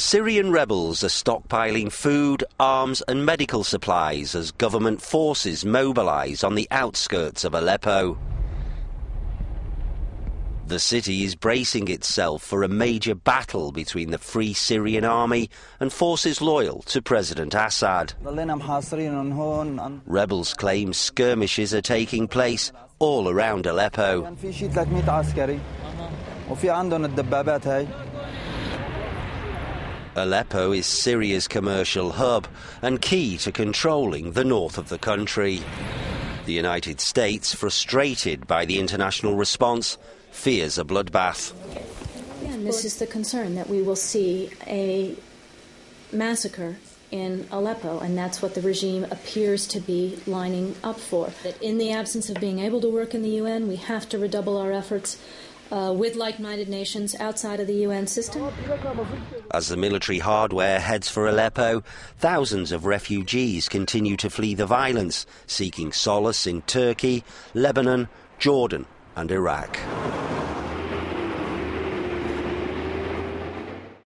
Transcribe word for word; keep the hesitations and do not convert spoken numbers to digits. Syrian rebels are stockpiling food, arms and medical supplies as government forces mobilise on the outskirts of Aleppo. The city is bracing itself for a major battle between the Free Syrian Army and forces loyal to President Assad. Rebels claim skirmishes are taking place all around Aleppo. Aleppo is Syria's commercial hub and key to controlling the north of the country. The United States, frustrated by the international response, fears a bloodbath. And this is the concern, that we will see a massacre in Aleppo, and that's what the regime appears to be lining up for. That in the absence of being able to work in the U N, we have to redouble our efforts Uh, with like-minded nations outside of the U N system. As the military hardware heads for Aleppo, thousands of refugees continue to flee the violence, seeking solace in Turkey, Lebanon, Jordan and Iraq.